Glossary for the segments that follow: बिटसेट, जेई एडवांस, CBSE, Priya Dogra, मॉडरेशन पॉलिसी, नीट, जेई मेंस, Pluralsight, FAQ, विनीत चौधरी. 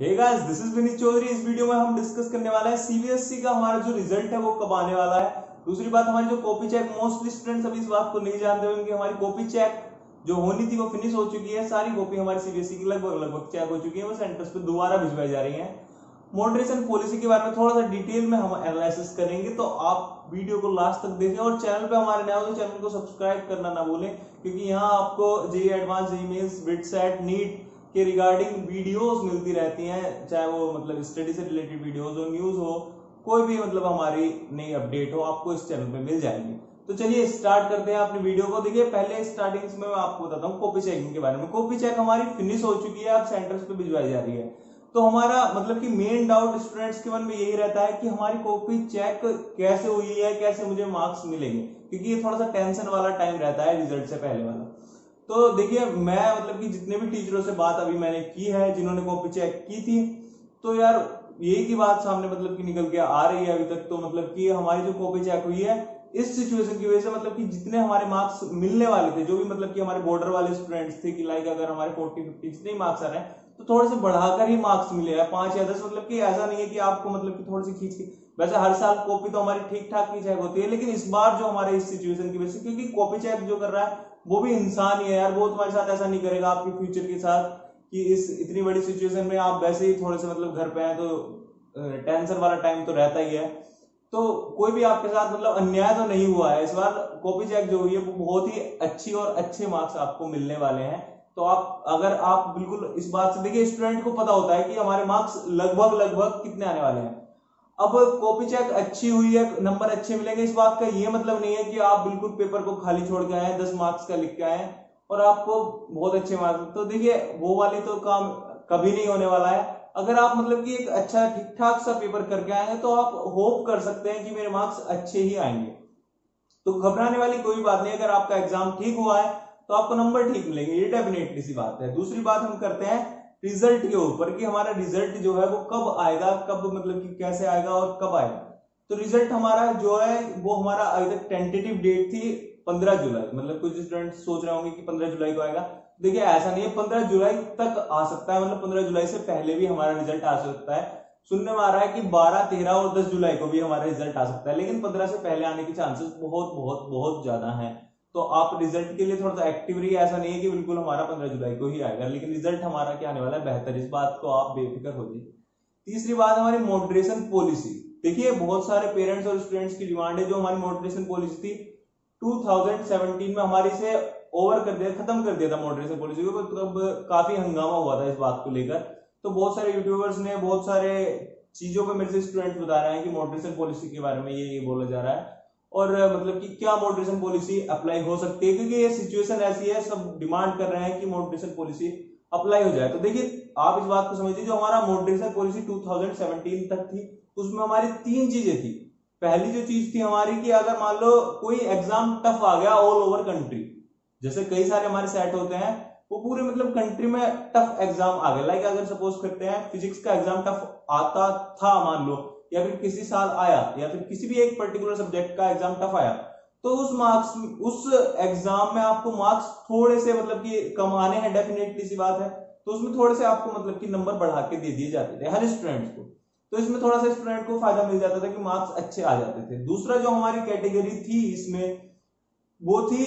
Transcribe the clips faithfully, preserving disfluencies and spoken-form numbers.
Hey guys, this is विनीत चौधरी। इस video में हम डिस्कस करने वाला है सीबीएसई का हमारा जो रिजल्ट है वो कब आने वाला है। दूसरी बात, हमारी जो कॉपी चेक, मोस्टली स्टूडेंट्स अभी इस बात को नहीं जानते होंगे, हमारी कॉपी चेक जो होनी थी वो फिनिश हो चुकी है। सारी कॉपी हमारी सीबीएसई की लगभग लगभग चेक हो चुकी है, वो सेंटर्स पे दोबारा भिजवाई जा रही है। मॉडरेशन पॉलिसी के बारे में थोड़ा सा डिटेल में हम एनालिसिस करेंगे, तो आप वीडियो को लास्ट तक देखें। और चैनल पे हमारे नए हो तो चैनल को सब्सक्राइब करना ना भूलें, क्योंकि यहाँ आपको जेई एडवांस, जेई मेंस, बिटसेट, नीट के रिगार्डिंग वीडियोस मिलती रहती हैं। चाहे वो मतलब स्टडी से रिलेटेड वीडियोस हो, न्यूज हो, कोई भी मतलब हमारी नई अपडेट हो, आपको इस चैनल पे मिल जाएगी। तो चलिए स्टार्ट करते हैं अपनी वीडियो को। देखिए, पहले स्टार्टिंग्स में मैं आपको बताता हूँ कॉपी चेकिंग के बारे में। कॉपी चेक हमारी फिनिश हो चुकी है, अब सेंटर्स पे भिजवाई जा रही है। तो हमारा मतलब कि मेन डाउट स्टूडेंट्स के मन में यही रहता है कि हमारी कॉपी चेक कैसे हुई है, कैसे मुझे मार्क्स मिलेंगे, क्योंकि ये थोड़ा सा टेंशन वाला टाइम रहता है रिजल्ट से पहले वाला। तो देखिए, मैं मतलब कि जितने भी टीचरों से बात अभी मैंने की है, जिन्होंने कॉपी चेक की थी, तो यार यही की बात सामने मतलब कि निकल के आ रही है अभी तक। तो मतलब कि हमारी जो कॉपी चेक हुई है, इस सिचुएशन की वजह से मतलब कि जितने हमारे मार्क्स मिलने वाले थे, जो भी मतलब कि हमारे बॉर्डर वाले स्टूडेंट्स थे, कि लाइक अगर हमारे फोर्टी फिफ्टी जितने मार्क्स आ रहे हैं, तो थोड़े से बढ़ाकर ही मार्क्स मिले हैं, पांच या दस। मतलब कि ऐसा नहीं है कि आपको मतलब कि थोड़ी सी खींच के, वैसे हर साल कॉपी तो हमारी ठीक ठाक की चेक होती है, लेकिन इस बार जो हमारे इस सिचुएशन की वजह से, क्योंकि कॉपी चेक जो कर रहा है वो भी इंसान ही है यार, वो तुम्हारे साथ ऐसा नहीं करेगा आपके फ्यूचर के साथ कि इस इतनी बड़ी सिचुएशन में आप वैसे ही थोड़े से मतलब घर पे हैं, तो टेंशन वाला टाइम तो रहता ही है। तो कोई भी आपके साथ मतलब अन्याय तो नहीं हुआ है। इस बार कॉपी चेक जो हुई है वो बहुत ही अच्छी, और अच्छे मार्क्स आपको मिलने वाले हैं। तो आप अगर आप बिल्कुल इस बात से, देखिए स्टूडेंट को पता होता है कि हमारे मार्क्स लगभग लगभग कितने आने वाले हैं। अब कॉपी चेक अच्छी हुई है, नंबर अच्छे मिलेंगे, इस बात का ये मतलब नहीं है कि आप बिल्कुल पेपर को खाली छोड़ के आए, दस मार्क्स का लिख के आए और आपको बहुत अच्छे मार्क्स। तो देखिए, वो वाली तो काम कभी नहीं होने वाला है। अगर आप मतलब कि एक अच्छा ठीक ठाक सा पेपर करके आएंगे, तो आप होप कर सकते हैं कि मेरे मार्क्स अच्छे ही आएंगे। तो घबराने वाली कोई बात नहीं। अगर आपका एग्जाम ठीक हुआ है तो आपको नंबर ठीक मिलेंगे, ये डेफिनेटली सी बात है। दूसरी बात हम करते हैं रिजल्ट के ऊपर, कि हमारा रिजल्ट जो है वो कब आएगा, कब मतलब कि कैसे आएगा और कब आएगा। तो रिजल्ट हमारा जो है वो हमारा अभी तक टेंटेटिव डेट थी पंद्रह जुलाई। मतलब कुछ स्टूडेंट सोच रहे होंगे कि पंद्रह जुलाई को आएगा। देखिए, ऐसा नहीं है, पंद्रह जुलाई तक आ सकता है, मतलब पंद्रह जुलाई से पहले भी हमारा रिजल्ट आ सकता है। सुनने में आ रहा है कि बारह, तेरह और दस जुलाई को भी हमारा रिजल्ट आ सकता है, लेकिन पंद्रह से पहले आने के चांसेस बहुत बहुत बहुत ज्यादा है। तो आप रिजल्ट के लिए थोड़ा सा एक्टिव रहिए। ऐसा नहीं है कि बिल्कुल हमारा पंद्रह जुलाई को ही आएगा, लेकिन रिजल्ट हमारा क्या आने वाला है बेहतर, इस बात को आप बेफिक्र हो जाइए। तीसरी बात, हमारी मॉडरेशन पॉलिसी। देखिए, बहुत सारे पेरेंट्स और स्टूडेंट्स की डिमांड है, जो हमारी मॉडरेशन पॉलिसी थी दो हज़ार सत्रह में हमारी से ओवर कर दिया, खत्म कर दिया था मॉडरेशन पॉलिसी को। तब काफी हंगामा हुआ था इस बात को लेकर। तो बहुत सारे यूट्यूबर्स ने बहुत सारे चीजों पर मेरे से स्टूडेंट्स बता रहे हैं कि मॉडरेशन पॉलिसी के बारे में ये ये बोला जा रहा है, और मतलब कि क्या मॉडरेशन पॉलिसी अप्लाई हो सकती है, क्योंकि ये सिचुएशन ऐसी है, सब डिमांड कर रहे हैं कि मॉडरेशन पॉलिसी अप्लाई हो जाए। तो देखिए, आप इस बात को समझिए, जो हमारा मॉडरेशन पॉलिसी दो हज़ार सत्रह तक थी, उसमें हमारी तीन चीजें थी। पहली जो चीज थी हमारी, कि अगर मान लो कोई एग्जाम टफ आ गया ऑल ओवर कंट्री, जैसे कई सारे हमारे सेट होते हैं, वो पूरे मतलब कंट्री में टफ एग्जाम आ गया। लाइक अगर सपोज करते हैं फिजिक्स का एग्जाम टफ आता था मान लो, या फिर किसी साल आया, या फिर किसी भी एक पर्टिकुलर सब्जेक्ट का एग्जाम टफ आया, तो उस मार्क्स उस एग्जाम में आपको मार्क्स थोड़े से मतलब कि कम आने हैं, डेफिनेटली सी बात है। तो उसमें थोड़े से आपको मतलब कि नंबर बढ़ा के दे दिए जाते थे हर स्टूडेंट को। तो इसमें थोड़ा सा स्टूडेंट को फायदा मिल जाता था कि मार्क्स अच्छे आ जाते थे। दूसरा जो हमारी कैटेगरी थी इसमें, वो थी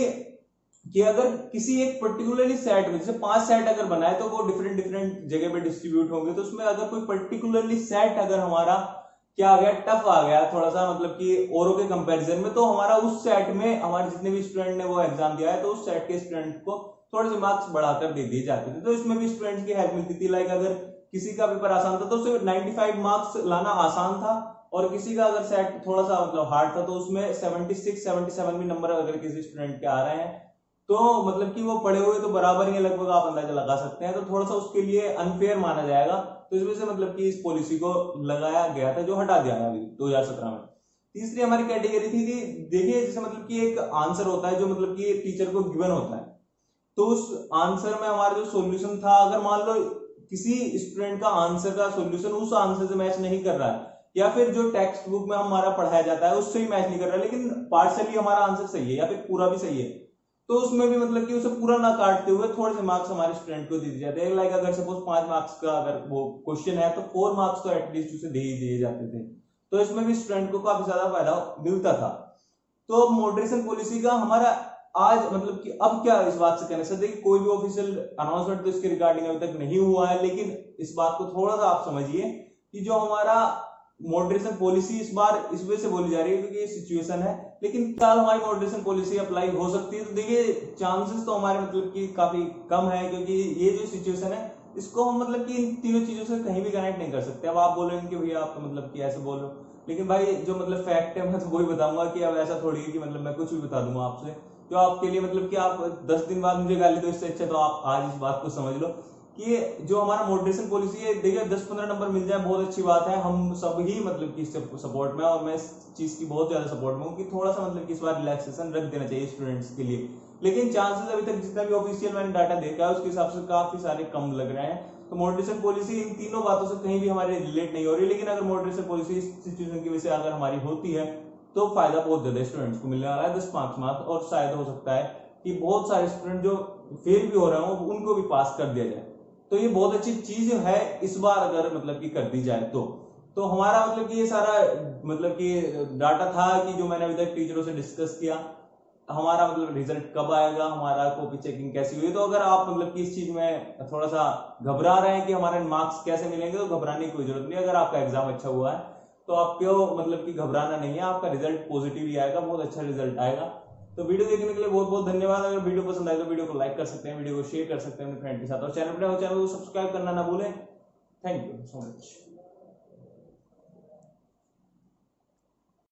कि अगर किसी एक पर्टिकुलरली सेट में, जैसे पांच सेट अगर बनाए, तो वो डिफरेंट डिफरेंट जगह पे डिस्ट्रीब्यूट होंगे। तो उसमें अगर कोई पर्टिकुलरली सेट अगर हमारा क्या आ गया, टफ आ गया थोड़ा सा, मतलब कि औरों के कंपैरिजन में, तो हमारा उस सेट में हमारे जितने भी स्टूडेंट ने वो एग्जाम दिया है, तो उस सेट के स्टूडेंट को थोड़े से मार्क्स बढ़ाकर दे दिए जाते थे। तो इसमें भी स्टूडेंट्स की हेल्प मिलती थी। लाइक अगर किसी का पेपर आसान था, तो उसे पचानवे मार्क्स लाना आसान था, और किसी का अगर सेट थोड़ा सा मतलब हार्ड था, तो उसमें छिहत्तर, सतहत्तर भी नंबर अगर किसी स्टूडेंट के आ रहे हैं, तो मतलब कि वो पढ़े हुए तो बराबर ही है, लगभग आप अंदाजा लगा सकते हैं। तो थोड़ा सा उसके लिए अनफेयर माना जाएगा, तो इस वजह से मतलब कि इस पॉलिसी को लगाया गया था, जो हटा दिया है अभी दो हज़ार सत्रह में। तीसरी हमारी कैटेगरी थी, थी देखिए, जैसे मतलब कि एक आंसर होता है जो मतलब कि टीचर को गिवन होता है, तो उस आंसर में हमारा जो सॉल्यूशन था, अगर मान लो किसी स्टूडेंट का आंसर का सॉल्यूशन उस आंसर से मैच नहीं कर रहा है, या फिर जो टेक्स्ट बुक में हमारा पढ़ाया जाता है उससे भी मैच नहीं कर रहा है, लेकिन पार्शली हमारा आंसर सही है या फिर पूरा भी सही है, तो उसमें भी मतलब कि उसे पूरा ना काटते हुए थोड़े से मार्क्स हमारे स्टूडेंट को दे दिए जाते हैं। लाइक अगर सपोज पांच मार्क्स का अगर वो क्वेश्चन है तो फोर मार्क्स तो एटलीस्ट उसे दे ही दिए जाते थे, तो इसमें भी स्टूडेंट को काफी ज्यादा फायदा मिलता था। तो मॉडरेशन पॉलिसी का हमारा आज मतलब कि अब क्या इस बात से कनेक्शन, देखिए कोई भी ऑफिशियल अनाउंसमेंट तो इसके रिगार्डिंग अभी तक नहीं हुआ है, लेकिन इस बात को थोड़ा सा आप समझिए कि जो हमारा मॉडरेशन पॉलिसी इस बार इस वजह से बोली जा रही है क्योंकि ये सिचुएशन है, लेकिन क्या हमारी मॉडरेशन पॉलिसी अप्लाई हो सकती है? तो देखिए चांसेस तो हमारे मतलब कि काफी कम है, क्योंकि ये जो सिचुएशन है इसको हम मतलब कि इन तीनों चीजों से कहीं भी कनेक्ट नहीं कर सकते। अब आप बोलेंगे कि भैया आप तो मतलब कि ऐसे बोल रहे हो, लेकिन भाई जो मतलब फैक्ट है मैं तो वही बताऊंगा कि अब ऐसा थोड़ी है कि मतलब मैं कुछ भी बता दूंगा आपसे जो आपके लिए मतलब कि आप दस दिन बाद मुझे गाली दो, इससे अच्छा तो आप आज इस बात को समझ लो कि जो हमारा मॉडरेशन पॉलिसी है देखिए दस पंद्रह नंबर मिल जाए बहुत अच्छी बात है, हम सब ही मतलब कि इससे सपोर्ट में, और मैं इस चीज की बहुत ज्यादा सपोर्ट में हूँ कि थोड़ा सा मतलब कि इस बार रिलैक्सेशन रख देना चाहिए स्टूडेंट्स के लिए। लेकिन चांसेस अभी तक जितना भी ऑफिशियल मैंने डाटा देखा है उसके हिसाब से काफी सारे कम लग रहे हैं। तो मॉडरेशन पॉलिसी इन तीनों बातों से कहीं भी हमारे रिलेट नहीं हो रही, लेकिन अगर मॉडरेशन पॉलिसी इस सिचुएशन की वजह से अगर हमारी होती है तो फायदा बहुत ज्यादा स्टूडेंट्स को मिलने वाला है, दस पांच मार्क्स, और शायद हो सकता है कि बहुत सारे स्टूडेंट जो फेल भी हो रहे हो उनको भी पास कर दिया जाए। तो ये बहुत अच्छी चीज है इस बार अगर मतलब कि कर दी जाए तो तो हमारा मतलब कि ये सारा मतलब कि डाटा था कि जो मैंने अभी तक टीचरों से डिस्कस किया, हमारा मतलब रिजल्ट कब आएगा, हमारा कॉपी चेकिंग कैसी हुई। तो अगर आप मतलब कि इस चीज में थोड़ा सा घबरा रहे हैं कि हमारे मार्क्स कैसे मिलेंगे, तो घबराने की कोई जरूरत नहीं। अगर आपका एग्जाम अच्छा हुआ है तो आपको मतलब कि घबराना नहीं है, आपका रिजल्ट पॉजिटिव ही आएगा, बहुत अच्छा रिजल्ट आएगा। तो वीडियो देखने के लिए बहुत बहुत धन्यवाद। अगर वीडियो पसंद आए तो वीडियो को लाइक कर सकते हैं, वीडियो को शेयर कर सकते हैं अपने फ्रेंड के साथ, और चैनल पर हो चैनल को सब्सक्राइब करना ना भूलें। Thank you so much.